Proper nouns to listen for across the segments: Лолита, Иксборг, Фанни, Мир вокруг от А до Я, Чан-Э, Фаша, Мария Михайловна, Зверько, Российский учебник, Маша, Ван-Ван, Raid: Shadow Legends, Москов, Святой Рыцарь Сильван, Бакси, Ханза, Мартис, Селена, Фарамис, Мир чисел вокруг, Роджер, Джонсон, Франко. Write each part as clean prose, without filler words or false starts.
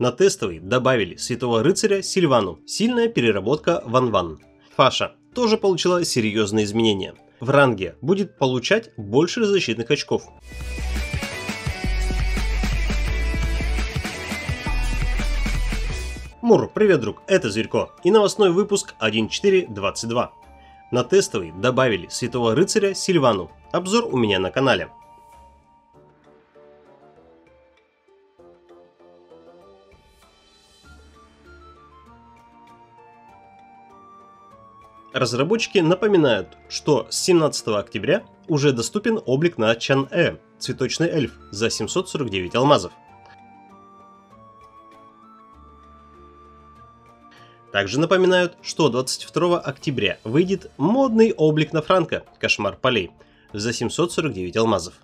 На тестовый добавили Святого Рыцаря Сильвану, сильная переработка Ван-Ван. Фаша тоже получила серьезные изменения. В ранге будет получать больше защитных очков. Мур, привет, друг, это Зверько и новостной выпуск 1.4.22. На тестовый добавили Святого Рыцаря Сильвану. Обзор у меня на канале. Разработчики напоминают, что с 17 октября уже доступен облик на Чан-Э, цветочный эльф, за 749 алмазов. Также напоминают, что 22 октября выйдет модный облик на Франко, кошмар полей, за 749 алмазов.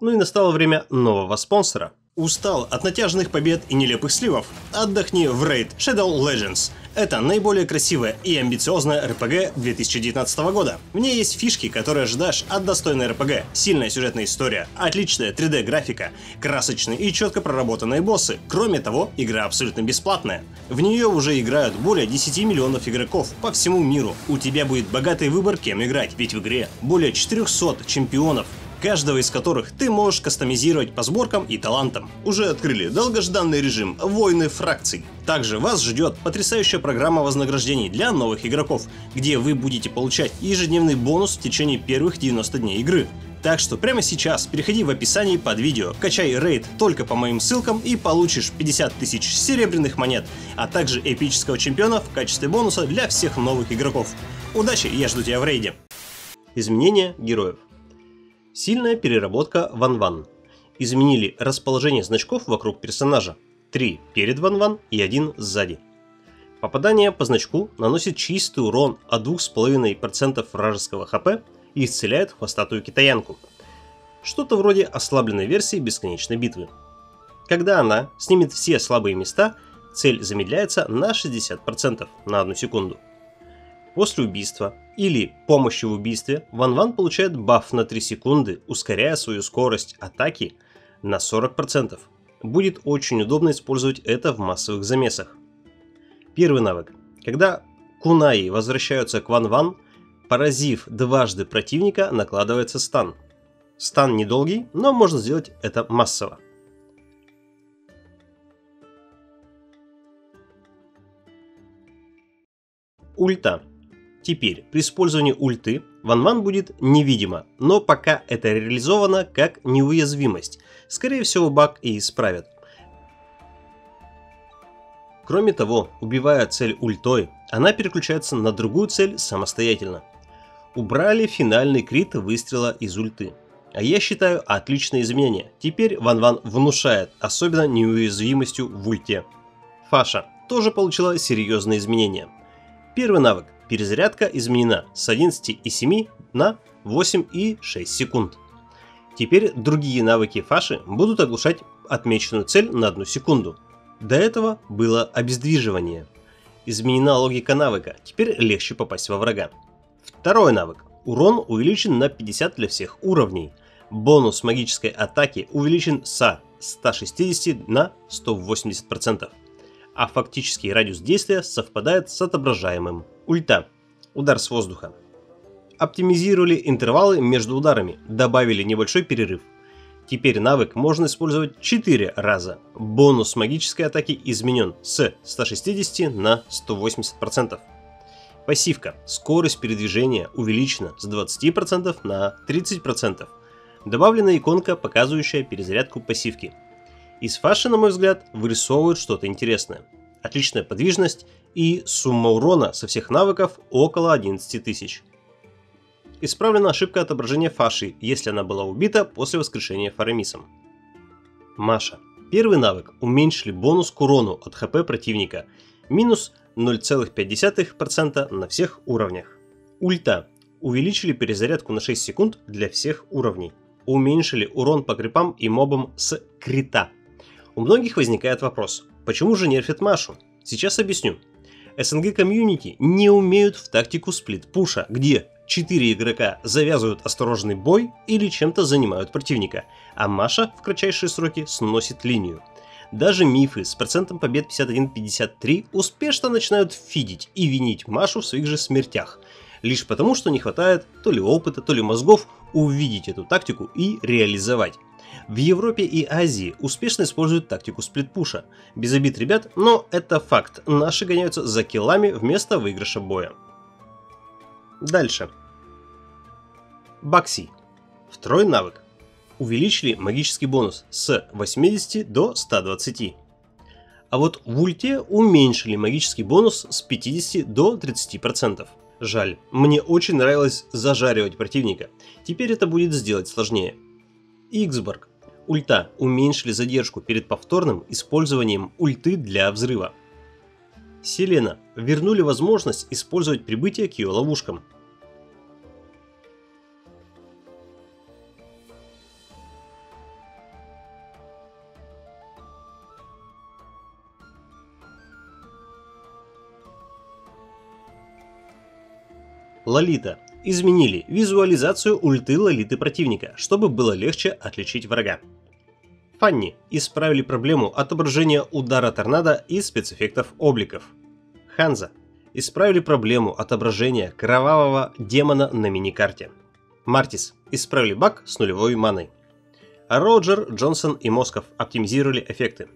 Ну и настало время нового спонсора. Устал от натяжных побед и нелепых сливов? Отдохни в Raid: Shadow Legends. Это наиболее красивая и амбициозная РПГ 2019 года. В ней есть фишки, которые ждешь от достойной РПГ. Сильная сюжетная история, отличная 3D графика, красочные и четко проработанные боссы. Кроме того, игра абсолютно бесплатная. В нее уже играют более 10 миллионов игроков по всему миру. У тебя будет богатый выбор, кем играть, ведь в игре более 400 чемпионов, каждого из которых ты можешь кастомизировать по сборкам и талантам. Уже открыли долгожданный режим «Войны фракций». Также вас ждет потрясающая программа вознаграждений для новых игроков, где вы будете получать ежедневный бонус в течение первых 90 дней игры. Так что прямо сейчас переходи в описание под видео, качай рейд только по моим ссылкам и получишь 50 тысяч серебряных монет, а также эпического чемпиона в качестве бонуса для всех новых игроков. Удачи, я жду тебя в рейде! Изменения героев. Сильная переработка Ван-Ван. Изменили расположение значков вокруг персонажа. 3 перед Ван-Ван и 1 сзади. Попадание по значку наносит чистый урон от 2,5% вражеского хп и исцеляет хвостатую китаянку. Что-то вроде ослабленной версии бесконечной битвы. Когда она снимет все слабые места, цель замедляется на 60% на 1 секунду. После убийства или помощи в убийстве Ван-Ван получает баф на 3 секунды, ускоряя свою скорость атаки на 40%. Будет очень удобно использовать это в массовых замесах. Первый навык. Когда кунаи возвращаются к Ван-Ван, поразив дважды противника, накладывается стан. Стан недолгий, но можно сделать это массово. Ульта. Теперь при использовании ульты Ван-Ван будет невидимо, но пока это реализовано как неуязвимость. Скорее всего, баг и исправят. Кроме того, убивая цель ультой, она переключается на другую цель самостоятельно. Убрали финальный крит выстрела из ульты. А я считаю, отличное изменение. Теперь Ван-Ван внушает, особенно неуязвимостью в ульте. Фаша тоже получила серьезные изменения. Первый навык. Перезарядка изменена с 11,7 на 8,6 секунд. Теперь другие навыки Фаши будут оглушать отмеченную цель на 1 секунду. До этого было обездвиживание. Изменена логика навыка, теперь легче попасть во врага. Второй навык. Урон увеличен на 50 для всех уровней. Бонус магической атаки увеличен со 160 на 180%. А фактический радиус действия совпадает с отображаемым. Ульта. Удар с воздуха. Оптимизировали интервалы между ударами, добавили небольшой перерыв. Теперь навык можно использовать 4 раза. Бонус магической атаки изменен с 160 на 180%. Пассивка. Скорость передвижения увеличена с 20% на 30%. Добавлена иконка, показывающая перезарядку пассивки. Из Фаши, на мой взгляд, вырисовывают что-то интересное. Отличная подвижность и сумма урона со всех навыков около 11 тысяч. Исправлена ошибка отображения Фаши, если она была убита после воскрешения Фарамисом. Маша. Первый навык. Уменьшили бонус к урону от ХП противника. Минус 0,5% на всех уровнях. Ульта. Увеличили перезарядку на 6 секунд для всех уровней. Уменьшили урон по крипам и мобам с крита. У многих возникает вопрос, почему же нерфят Машу? Сейчас объясню. СНГ комьюнити не умеют в тактику сплит-пуша, где 4 игрока завязывают осторожный бой или чем-то занимают противника, а Маша в кратчайшие сроки сносит линию. Даже мифы с процентом побед 51-53 успешно начинают фидить и винить Машу в своих же смертях, лишь потому, что не хватает то ли опыта, то ли мозгов увидеть эту тактику и реализовать. В Европе и Азии успешно используют тактику сплитпуша. Без обид, ребят, но это факт. Наши гоняются за киллами вместо выигрыша боя. Дальше. Бакси. Второй навык. Увеличили магический бонус с 80 до 120. А вот в ульте уменьшили магический бонус с 50 до 30%. Жаль, мне очень нравилось зажаривать противника. Теперь это будет сделать сложнее. Иксборг. Ульта. Уменьшили задержку перед повторным использованием ульты для взрыва. Селена. Вернули возможность использовать прибытие к ее ловушкам. Лолита. Изменили визуализацию ульты Лолиты противника, чтобы было легче отличить врага. Фанни. Исправили проблему отображения удара торнадо и спецэффектов обликов. Ханза. Исправили проблему отображения кровавого демона на миникарте. Мартис. Исправили баг с нулевой маной. Роджер, Джонсон и Москов оптимизировали эффекты.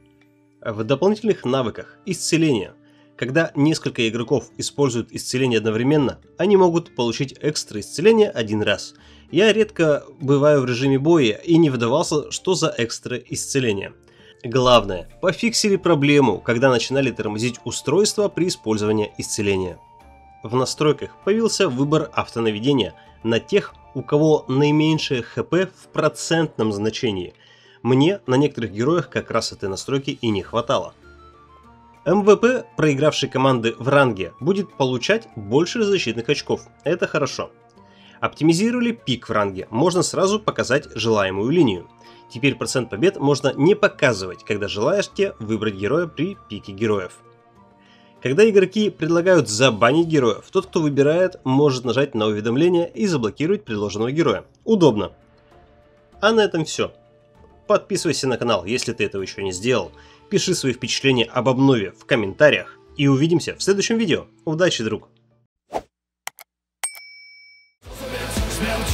В дополнительных навыках исцеление. Когда несколько игроков используют исцеление одновременно, они могут получить экстра исцеление один раз. Я редко бываю в режиме боя и не вдавался, что за экстра исцеление. Главное, пофиксили проблему, когда начинали тормозить устройство при использовании исцеления. В настройках появился выбор автонаведения на тех, у кого наименьшее хп в процентном значении. Мне на некоторых героях как раз этой настройки и не хватало. МВП проигравшей команды в ранге будет получать больше защитных очков, это хорошо. Оптимизировали пик в ранге, можно сразу показать желаемую линию. Теперь процент побед можно не показывать, когда желаете выбрать героя при пике героев. Когда игроки предлагают забанить героев, тот, кто выбирает, может нажать на уведомление и заблокировать предложенного героя. Удобно. А на этом все. Подписывайся на канал, если ты этого еще не сделал. Пиши свои впечатления об обнове в комментариях. И увидимся в следующем видео. Удачи, друг! Смерть,